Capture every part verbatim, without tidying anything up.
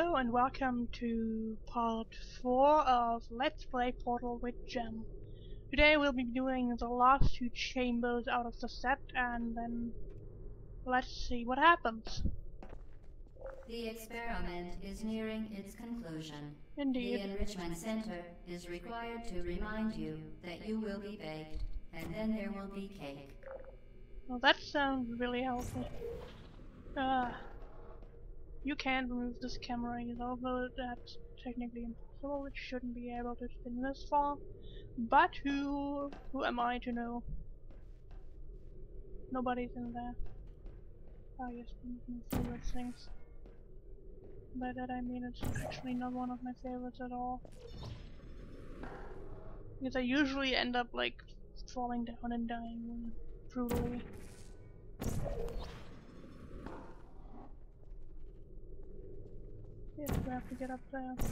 Hello and welcome to part four of Let's Play Portal with Jam. Today we'll be doing the last two chambers out of the set, and then let's see what happens. The experiment is nearing its conclusion. Indeed. The Enrichment Center is required to remind you that you will be baked, and then there will be cake. Well, that sounds really helpful. Ah. Uh, You can remove this camera, although that's technically impossible. It shouldn't be able to spin this far. But who who am I to know? Nobody's in there. I guess one of my favorite things. By that I mean it's actually not one of my favorites at all. Because I usually end up like falling down and dying brutally. Yeah, we have to get up there. Oh,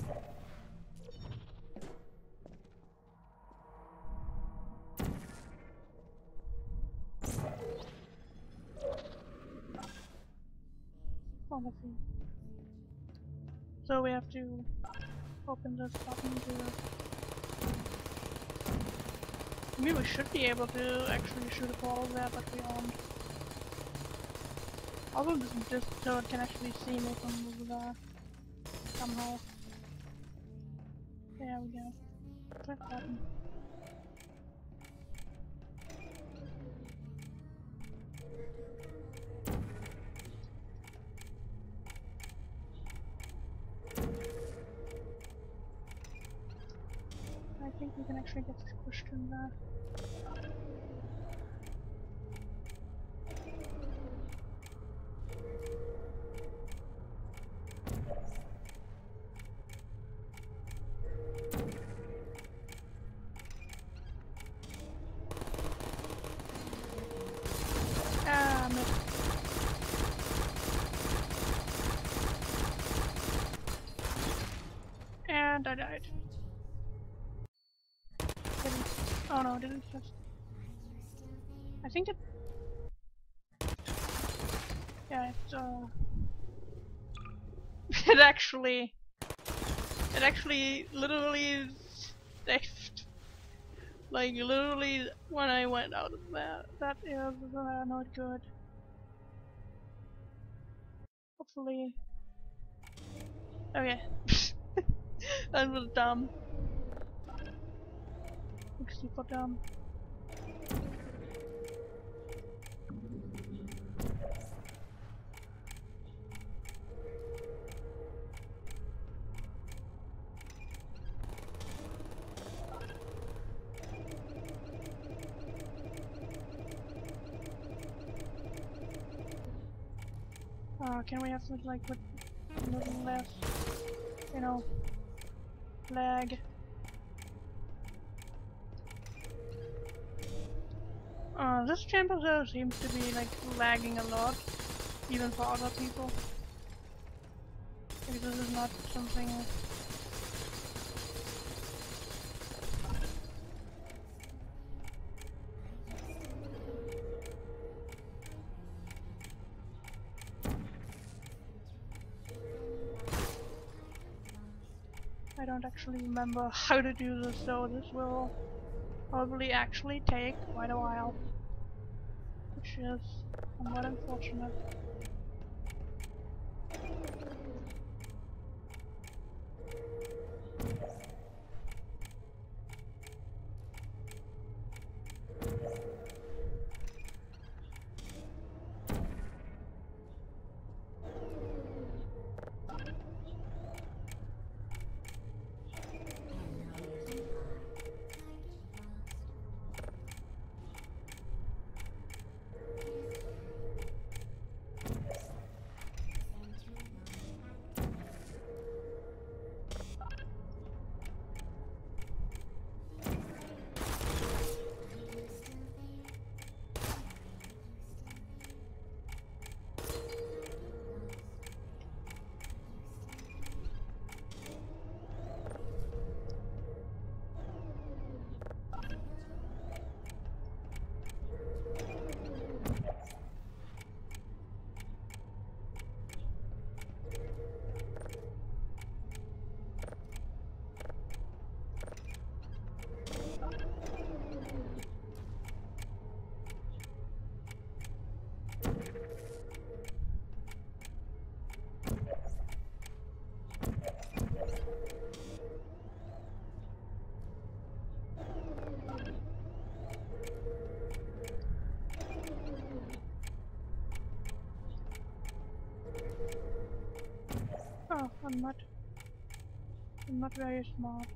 let's see. So we have to open this button to... I mean, we should be able to actually shoot a portal there, but we aren't. Although this is just so it can actually see me from over there. Somehow. There we go. Click button. I think we can actually get this question there. And I died. Didn't. Oh no, didn't just. I think it. Yeah, it's uh. It actually. It actually literally. Like, literally, when I went out of there, that is uh, not good. Hopefully. Okay. That was dumb. Looks super dumb. Oh, can we have something like with a little less, you know, lag? Uh, this chamber though seems to be like lagging a lot, even for other people. Like, this is not something. I don't actually remember how to do this, so this will probably actually take quite a while, which is somewhat unfortunate. No, I'm not. I'm not very smart.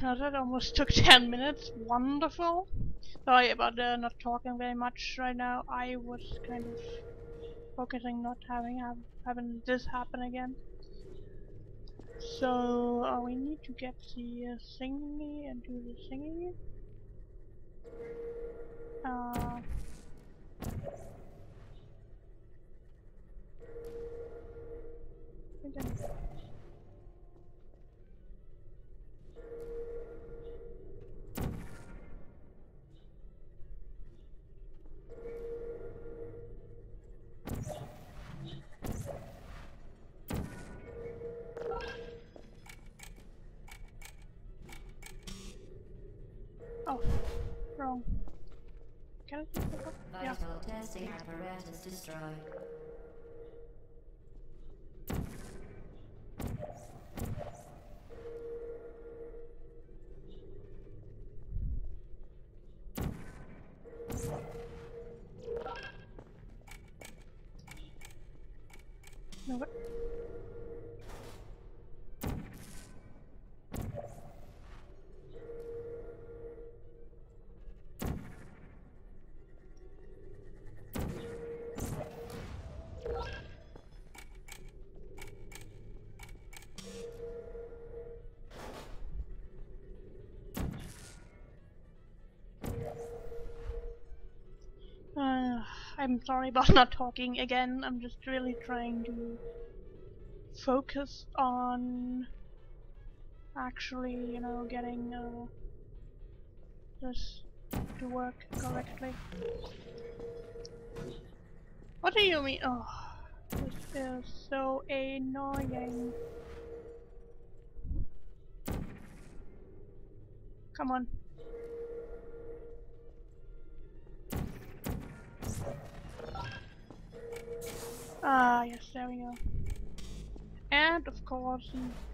Now that almost took ten minutes, wonderful. Sorry about uh, not talking very much right now. I was kind of focusing not having have, having this happen again. So uh, we need to get the uh, thingy and do the thingy. Uh, I think testing apparatus destroyed. No, I'm sorry about not talking again. I'm just really trying to focus on actually, you know, getting uh, this to work correctly. What do you mean? Oh, this is so annoying. Come on. Ah, yes, there we go. And of course,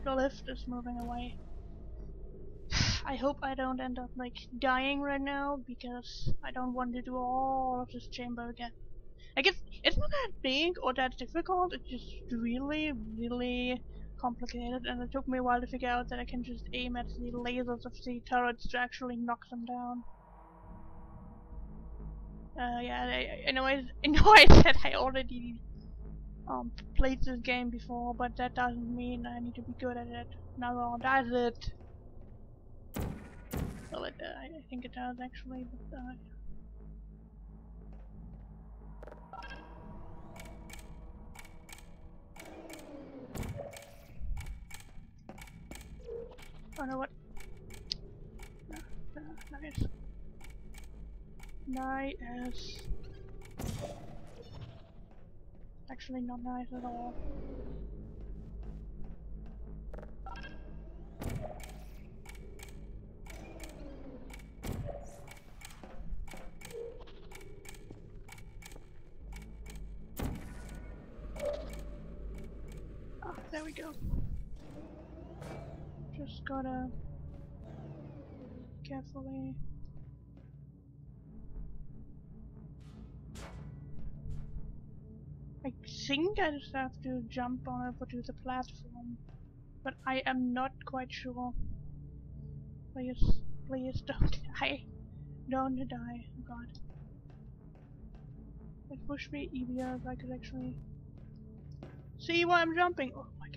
the lift is moving away. I hope I don't end up like dying right now because I don't want to do all of this chamber again. I guess it's not that big or that difficult, it's just really, really complicated, and it took me a while to figure out that I can just aim at the lasers of the turrets to actually knock them down. Uh, yeah, I, I know I, I know I said I already um, played this game before, but that doesn't mean I need to be good at it. No, does it? Well, it, uh, I think it does actually, but, uh, oh no, what? Uh, uh, nice. Nice. Actually, not nice at all. go. Just gotta carefully. I think I just have to jump over to the platform, but I am not quite sure. Please, please don't die. Don't die, oh god. It would be easier if I could actually see why I'm jumping. Oh my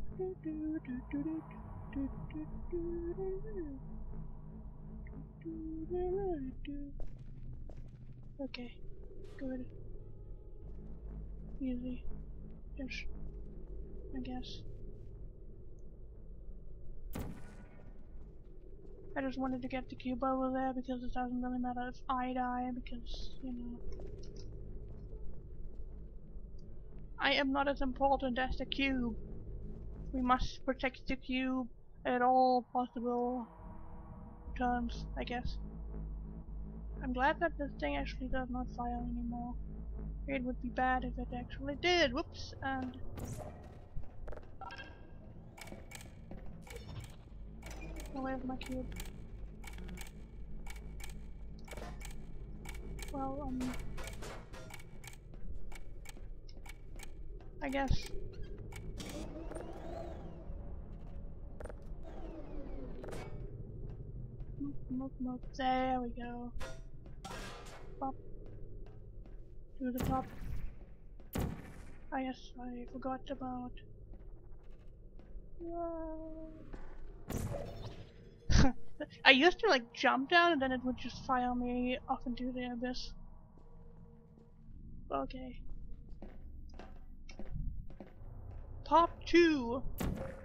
goodness. Okay, good. Easy. Just, I guess. I just wanted to get the cube over there because it doesn't really matter if I die, because, you know, I am not as important as the cube. We must protect the cube at all possible turns, I guess. I'm glad that this thing actually does not fire anymore. It would be bad if it actually did. Whoops, and... where's my cube? Well, um... I guess... Nope, nope, nope. There we go. Pop. To the top. Ah yes, I forgot about... Whoa. I used to like jump down and then it would just fire me off into the abyss. Okay. Pop two.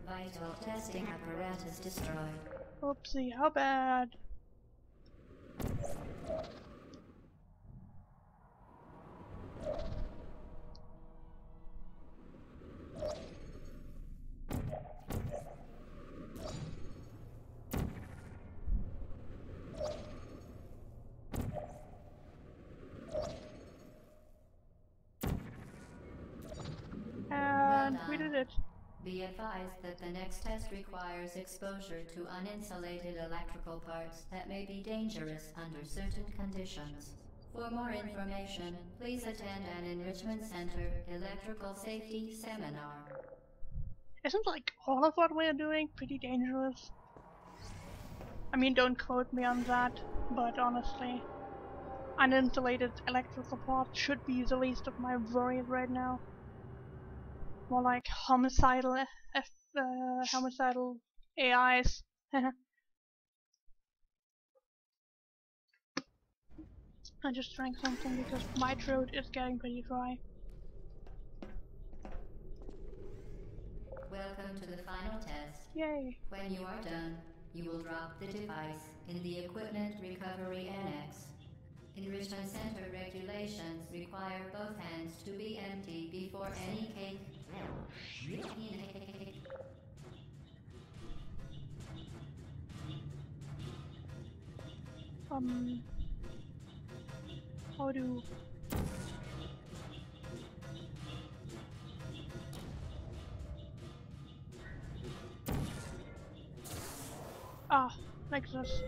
Vital testing apparatus destroyed. Oopsie, how bad. We did it. Be advised that the next test requires exposure to uninsulated electrical parts that may be dangerous under certain conditions. For more information, please attend an Enrichment Center Electrical Safety Seminar. Isn't like all of what we're doing pretty dangerous? I mean, don't quote me on that, but honestly, uninsulated electrical parts should be the least of my worries right now. More like homicidal, F, uh, homicidal A Is. I just drank something because my throat is getting pretty dry. Welcome to the final test. Yay! When you are done, you will drop the device in the Equipment Recovery Annex. Enrichment Center regulations require both hands to be empty before any cake. Um. How do? Ah, like this.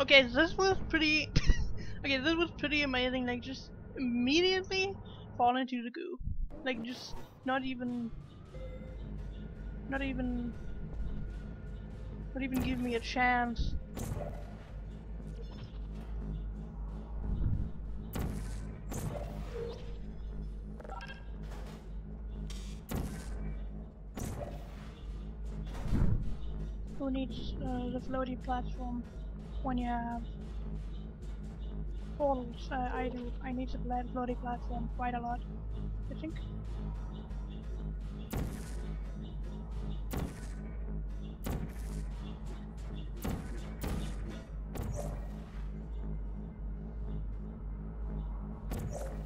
Okay, this was pretty. Okay, this was pretty amazing. Like, just immediately fall into the goo. Like, just not even, not even, not even give me a chance. Who needs uh, the floaty platform? When you have portals, uh, I do. I need to play the floaty platform quite a lot, I think.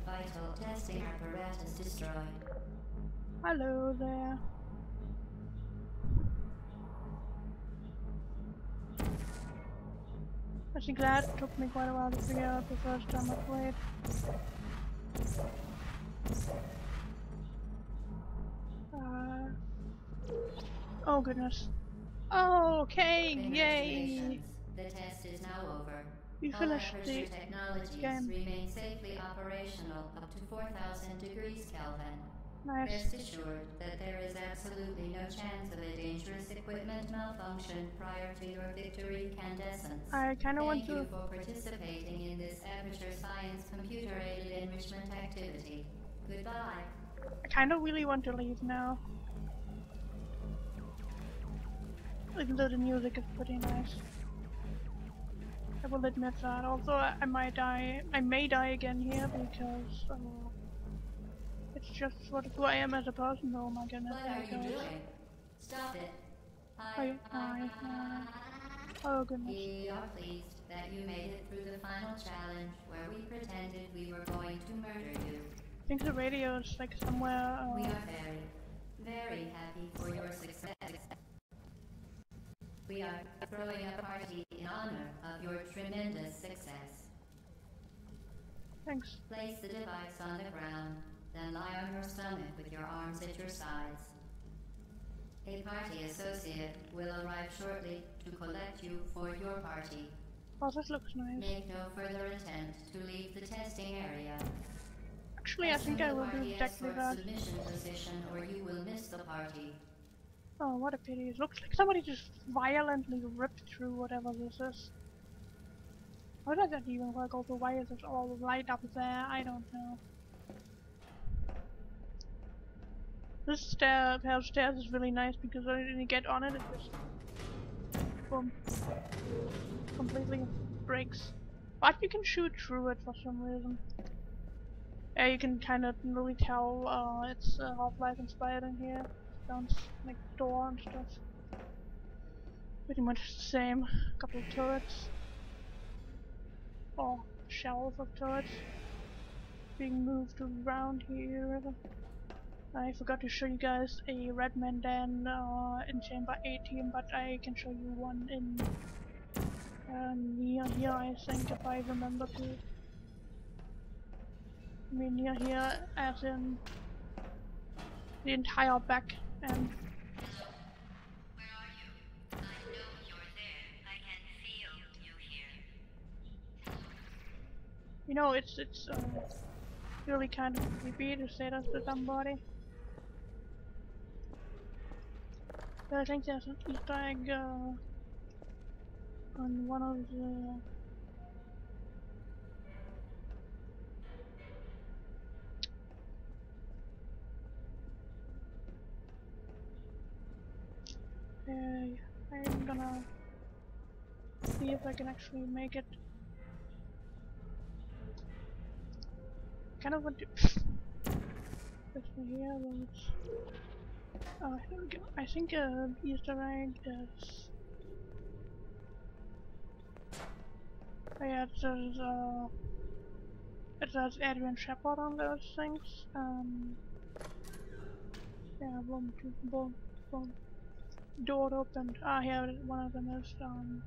Vital testing apparatus destroyed. Hello there. I think that took me quite a while to figure out the first time I played. Oh goodness. Oh, okay, yay! The test is now over. You finished the technologies game. Remain safely operational up to four thousand degrees Kelvin. Nice. Rest assured that there is absolutely no chance of a dangerous equipment malfunction prior to your victory incandescence. I kind of want to. Thank you for participating in this Aperture Science computer-aided enrichment activity. Goodbye. I kind of really want to leave now. Even though the music is pretty nice. I will admit that. Also, I might die. I may die again here because uh, it's just what who I am as a person. Oh my goodness! What are you doing? Stop it! Hi, hi, hi. Oh goodness! We are pleased that you made it through the final challenge, where we pretended we were going to murder you. I think the radio is like somewhere. Uh, we are very, very happy for your success. We are throwing a party in honor of your tremendous success. Thanks. Place the device on the ground, then lie on your stomach with your arms at your sides. A party associate will arrive shortly to collect you for your party. Oh, this looks nice. Make no further attempt to leave the testing area. Actually, I think I will do exactly that. Submission position, or you will miss the party. Oh, what a pity. It looks like somebody just violently ripped through whatever this is. How does that even work? Also, why is it all right up there? I don't know. This stair, pair of stairs is really nice because when you get on it, it just... boom. Completely breaks. But you can shoot through it for some reason. Yeah, you can kind of really tell uh, it's uh, Half-Life inspired in here. Sounds like door and stuff. Pretty much the same. A couple of turrets. Oh, shells of turrets. Being moved around here. I forgot to show you guys a red mandan uh, in chamber eighteen, but I can show you one in uh, near here, I think, if I remember to. I mean, near here, as in the entire back. And hello. Where are you? I know you're there. I can feel you here. Hello. You know, it's it's um, really kind of creepy to say that to somebody. But I think there's an Easter egg uh, on one of the. Uh, I'm gonna see if I can actually make it. Kind of want to. This one here, then it's. Oh, I think I think uh, Easter egg is. Oh yeah, it says uh, it says Adrian Shepard on those things. Um. Yeah, boom, boom, boom. Door opened. Ah, here one of them is um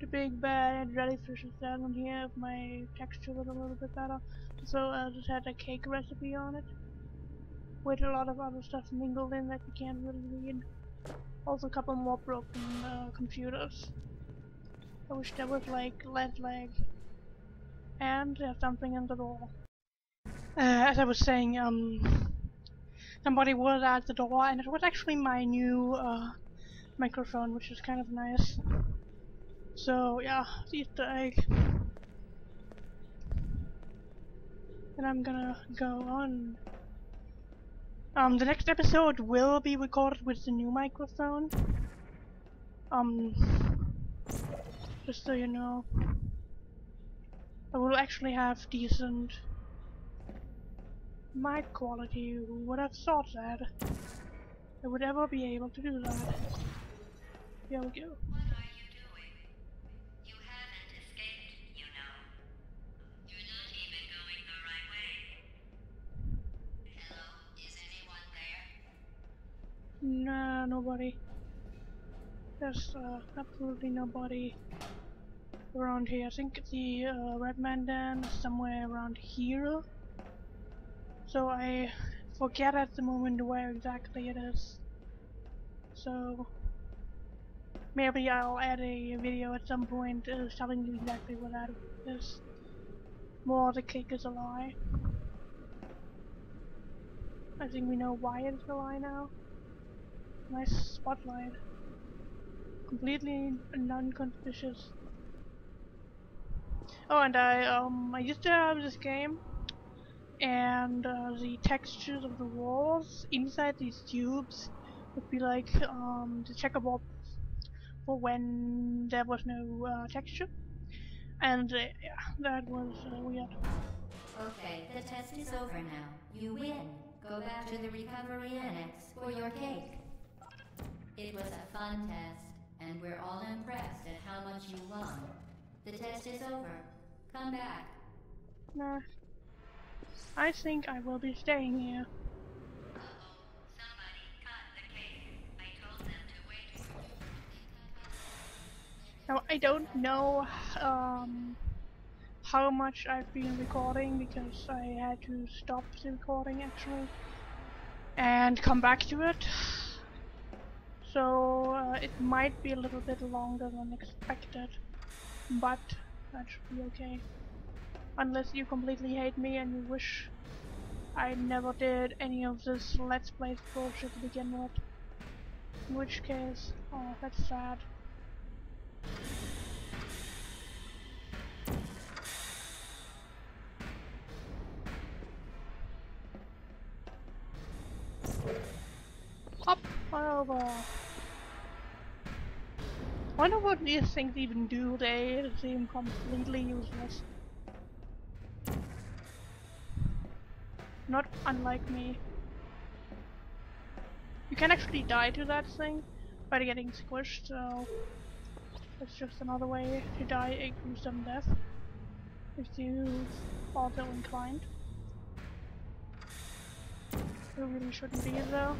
the big bad jellyfish is that one here. If my texture was a little bit better, so uh, this had a cake recipe on it with a lot of other stuff mingled in that you can't really read. Also, a couple more broken uh, computers. I wish there was like lead leg. And there's something in the door. Uh, as I was saying, um. somebody was at the door, and it was actually my new uh, microphone, which is kind of nice. So yeah, the Easter egg. And I'm gonna go on. Um, the next episode will be recorded with the new microphone. Um, just so you know, I will actually have decent mic quality. Who would have thought that I would ever be able to do that? Here we go. What are you doing? You haven't escaped, you know. You're not even going the right way. Hello, is anyone there? Nah, nobody. There's uh, absolutely nobody around here. I think the uh, red mandan is somewhere around here. So I forget at the moment where exactly it is. so maybe I'll add a video at some point uh, telling you exactly what out of this. More the cake is a lie. I think we know why it's a lie now. Nice spotlight. Completely non-conspicuous. Oh, and I um I used to have this game, and uh, the textures of the walls inside these tubes would be like um the checkerboard for when there was no uh, texture, and uh, yeah, that was uh, weird. Okay, the test is over now. You win. Go back to the recovery annex for your cake. It was a fun test, and we're all impressed at how much you won. The test is over. Come back. Nah. I think I will be staying here. Uh-oh. Somebody cut the cake. I told them to wait. Now, I don't know um, how much I've been recording, because I had to stop the recording actually and come back to it. So uh, it might be a little bit longer than expected, but that should be okay. Unless you completely hate me and you wish I never did any of this Let's Play bullshit to begin with. In which case, oh, that's sad. Up over. I wonder what these things even do. They seem completely useless. Not unlike me. You can actually die to that thing by getting squished, so it's just another way to die a gruesome death if you are so inclined. You really shouldn't be though.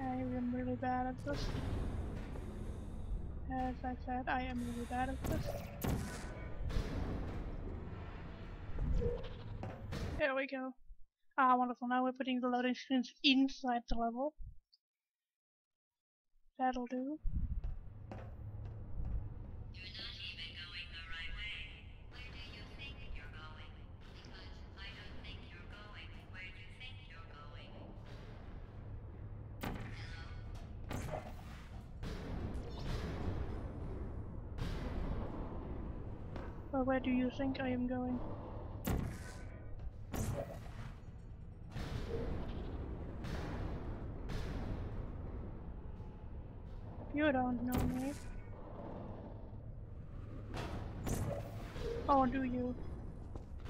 I am really bad at this. As I said, I am really bad at this. There we go. Ah, wonderful. Now we're putting the loading screens inside the level. That'll do. You're not even going the right way. Where do you think you're going? Because I don't think you're going where you think you're going. Hello? Well, where do you think I am going? You don't know me. Oh, do you? I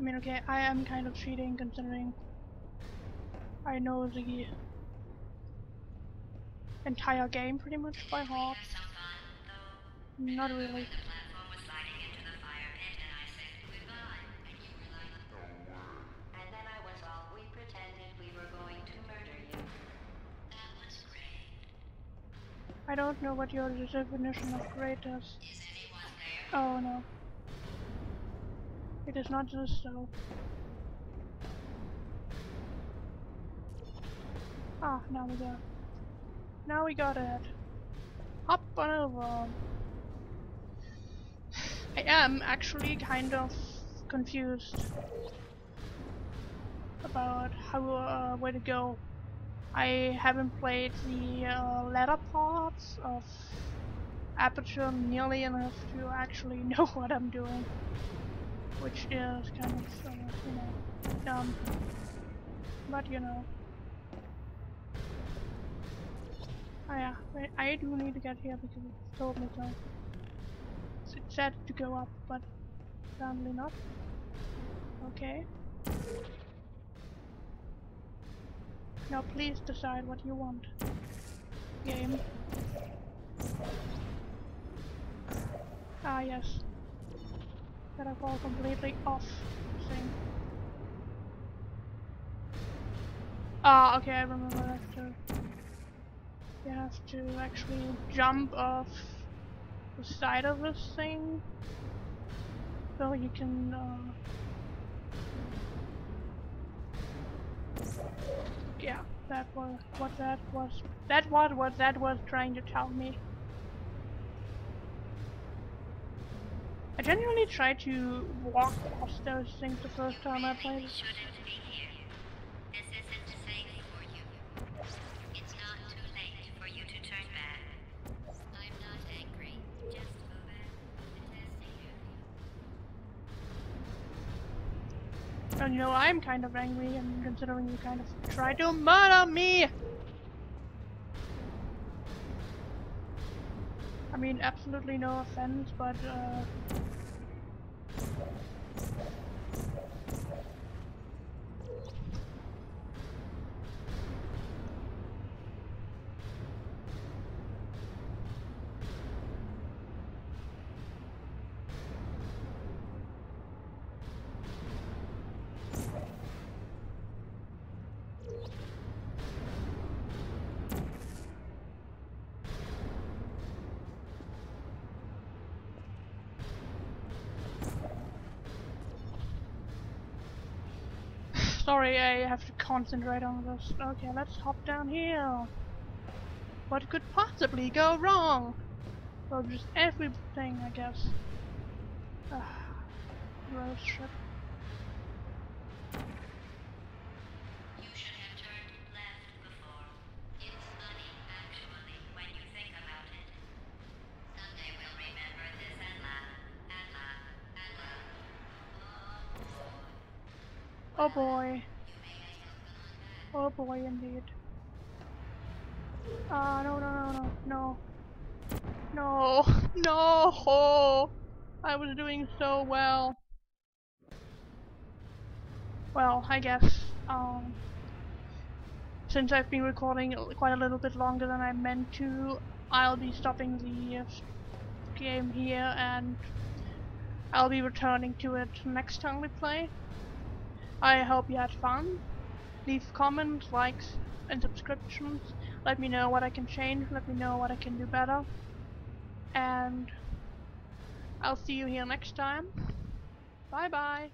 mean, okay, I am kind of cheating considering I know the entire game pretty much by heart. Not really. I don't know what your definition of great is. Is anyone there? Oh no. It is not just so. Ah, now we got. Now we got it. Hop on over. I am actually kind of confused about how uh, where to go. I haven't played the uh, latter parts of Aperture nearly enough to actually know what I'm doing, which is kind of, uh, you know, dumb, but you know. Oh yeah, wait, I do need to get here because it told me so. It said to go up, but apparently not. Okay. Now please decide what you want, game. Ah yes, that I fall completely off thing. Ah okay, I remember that too. You have to actually jump off the side of this thing, so you can uh, yeah, that was what that was that was what that was trying to tell me. I genuinely tried to walk across those things the first time I played. You know, I'm kind of angry, and considering you kind of tried to murder me! I mean, absolutely no offense, but, uh... Sorry, I have to concentrate on this. Okay, let's hop down here. What could possibly go wrong? Well, just everything, I guess. Ugh. Gross shit. Oh boy. Oh boy, indeed. Ah, uh, no, no, no, no, no. No, no! Oh, I was doing so well. Well, I guess, um... since I've been recording quite a little bit longer than I meant to, I'll be stopping the game here, and I'll be returning to it next time we play. I hope you had fun. Leave comments, likes, and subscriptions. Let me know what I can change. Let me know what I can do better. And I'll see you here next time. Bye bye.